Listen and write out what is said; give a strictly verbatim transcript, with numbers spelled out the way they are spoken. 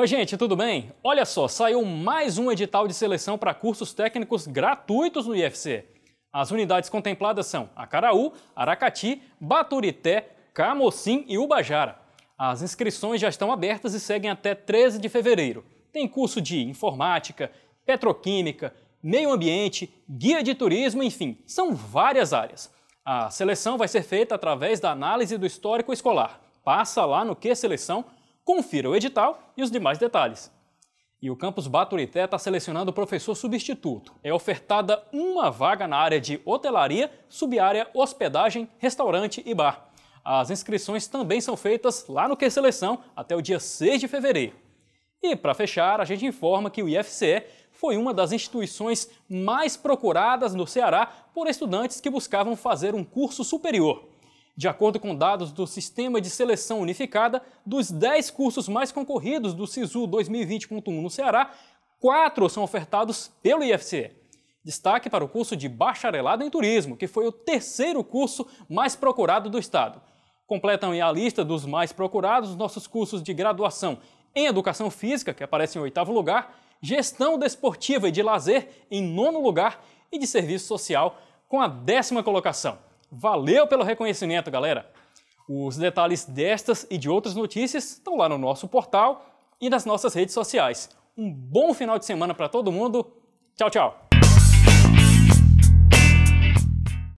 Oi, gente, tudo bem? Olha só, saiu mais um edital de seleção para cursos técnicos gratuitos no I F C. As unidades contempladas são Acaraú, Aracati, Baturité, Camocim e Ubajara. As inscrições já estão abertas e seguem até treze de fevereiro. Tem curso de informática, petroquímica, meio ambiente, guia de turismo, enfim, são várias áreas. A seleção vai ser feita através da análise do histórico escolar. Passa lá no QSeleção, confira o edital e os demais detalhes. E o campus Baturité está selecionando o professor substituto. É ofertada uma vaga na área de hotelaria, subárea hospedagem, restaurante e bar. As inscrições também são feitas lá no QSeleção até o dia seis de fevereiro. E para fechar, a gente informa que o I F C E foi uma das instituições mais procuradas no Ceará por estudantes que buscavam fazer um curso superior. De acordo com dados do Sistema de Seleção Unificada, dos dez cursos mais concorridos do SISU dois mil e vinte ponto um no Ceará, quatro são ofertados pelo I F C E. Destaque para o curso de Bacharelado em Turismo, que foi o terceiro curso mais procurado do estado. Completam aí a lista dos mais procurados nossos cursos de graduação em Educação Física, que aparece em oitavo lugar, Gestão Desportiva e de Lazer em nono lugar e de Serviço Social com a décima colocação. Valeu pelo reconhecimento, galera! Os detalhes destas e de outras notícias estão lá no nosso portal e nas nossas redes sociais. Um bom final de semana para todo mundo. Tchau, tchau!